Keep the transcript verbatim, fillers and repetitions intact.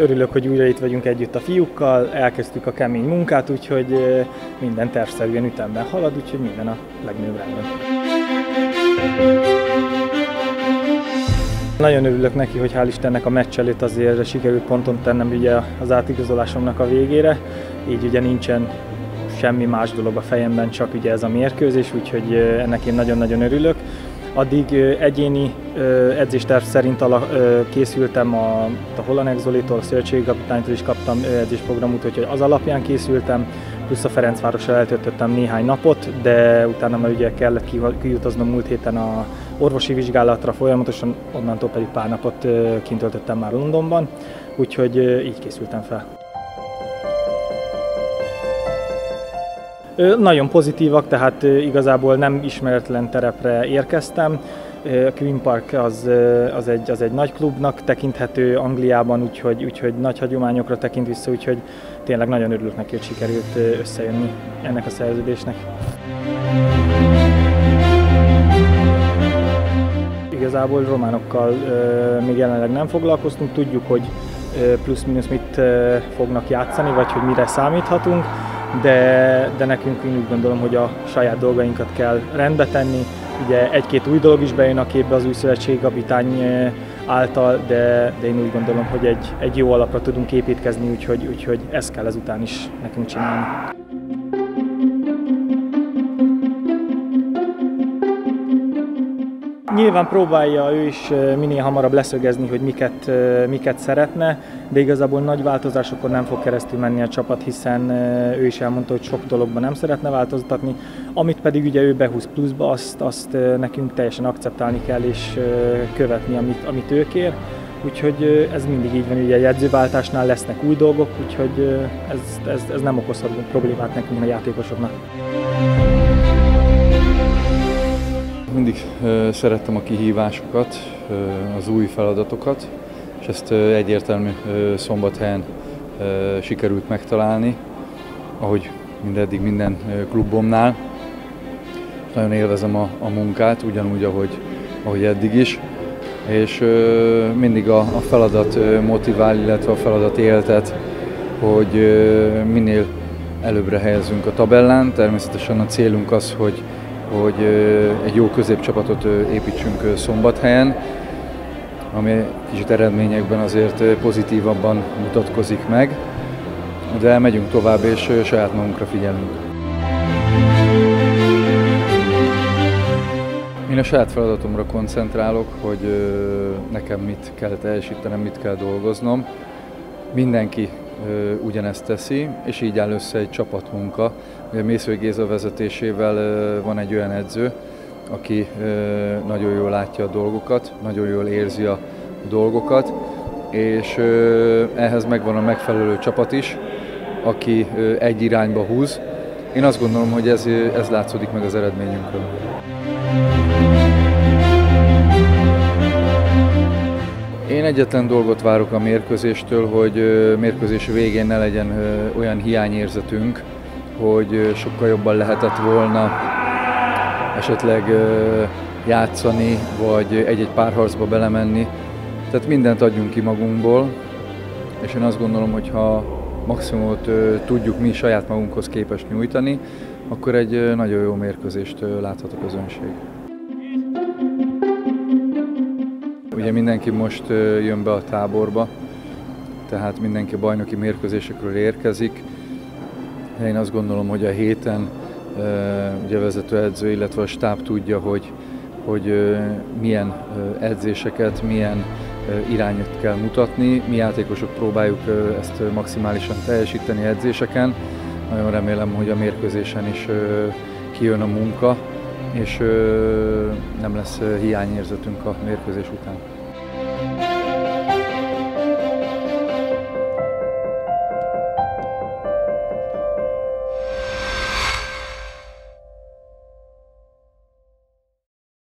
Örülök, hogy újra itt vagyunk együtt a fiúkkal, elkezdtük a kemény munkát, úgyhogy minden tervszerűen ütemben halad, úgyhogy minden a legnagyobb rendben. Nagyon örülök neki, hogy hál' Istennek a meccs előtt azért sikerült ponton tennem ugye az átigazolásomnak a végére, így ugye nincsen semmi más dolog a fejemben, csak ugye ez a mérkőzés, úgyhogy ennek én nagyon-nagyon örülök. Addig egyéni edzésterv szerint készültem a, a Holland Exolitól, a szövetségi kapitánytól is kaptam edzésprogramot, úgyhogy az alapján készültem, plusz a Ferencvárosra eltöltöttem néhány napot, de utána már ugye kellett kijutaznom múlt héten a orvosi vizsgálatra folyamatosan, onnantól pedig pár napot kint töltöttem már Londonban, úgyhogy így készültem fel. Nagyon pozitívak, tehát igazából nem ismeretlen terepre érkeztem. A Queen Park az, az, egy, az egy nagy klubnak tekinthető Angliában, úgyhogy, úgyhogy nagy hagyományokra tekint vissza, úgyhogy tényleg nagyon örülök neki, hogy sikerült összejönni ennek a szerződésnek. Igazából románokkal még jelenleg nem foglalkoztunk, tudjuk, hogy plusz-minusz mit fognak játszani, vagy hogy mire számíthatunk. De, de nekünk én úgy gondolom, hogy a saját dolgainkat kell rendbe tenni. Ugye egy-két új dolog is bejön a képbe az új szövetségi kapitány által, de, de én úgy gondolom, hogy egy, egy jó alapra tudunk építkezni, úgyhogy, úgyhogy ezt kell ezután is nekünk csinálni. Nyilván próbálja ő is minél hamarabb leszögezni, hogy miket, miket szeretne, de igazából nagy változásokon nem fog keresztül menni a csapat, hiszen ő is elmondta, hogy sok dologban nem szeretne változtatni. Amit pedig ugye ő behúz pluszba, azt, azt nekünk teljesen akceptálni kell és követni, amit, amit ő kér. Úgyhogy ez mindig így van, ugye egy edzőváltásnál lesznek új dolgok, úgyhogy ez, ez, ez nem okozhat problémát nekünk a játékosoknak. Mindig ö, szerettem a kihívásokat, ö, az új feladatokat, és ezt ö, egyértelmű ö, Szombathelyen ö, sikerült megtalálni, ahogy mindeddig minden ö, klubomnál. Nagyon élvezem a, a munkát, ugyanúgy, ahogy, ahogy eddig is, és ö, mindig a, a feladat ö, motivál, illetve a feladat éltet, hogy ö, minél előbbre helyezzünk a tabellán. Természetesen a célunk az, hogy hogy egy jó középcsapatot építsünk Szombathelyen, ami kicsit eredményekben azért pozitívabban mutatkozik meg, de megyünk tovább és saját magunkra figyelünk. Én a saját feladatomra koncentrálok, hogy nekem mit kell teljesítenem, mit kell dolgoznom. Mindenki ugyanezt teszi, és így áll össze egy csapatmunka. Mészöly Géza vezetésével van egy olyan edző, aki nagyon jól látja a dolgokat, nagyon jól érzi a dolgokat, és ehhez megvan a megfelelő csapat is, aki egy irányba húz. Én azt gondolom, hogy ez, ez látszódik meg az eredményünkön. Én egyetlen dolgot várok a mérkőzéstől, hogy mérkőzés végén ne legyen olyan hiányérzetünk, hogy sokkal jobban lehetett volna esetleg játszani, vagy egy-egy párharcba belemenni. Tehát mindent adjunk ki magunkból, és én azt gondolom, hogy ha maximumot tudjuk mi saját magunkhoz képes nyújtani, akkor egy nagyon jó mérkőzést láthat a közönség. Ugye mindenki most jön be a táborba, tehát mindenki bajnoki mérkőzésekről érkezik. Én azt gondolom, hogy a héten ugye vezetőedző, illetve a stáb tudja, hogy, hogy milyen edzéseket, milyen irányot kell mutatni. Mi játékosok próbáljuk ezt maximálisan teljesíteni edzéseken. Nagyon remélem, hogy a mérkőzésen is kijön a munka, és nem lesz hiányérzetünk a mérkőzés után.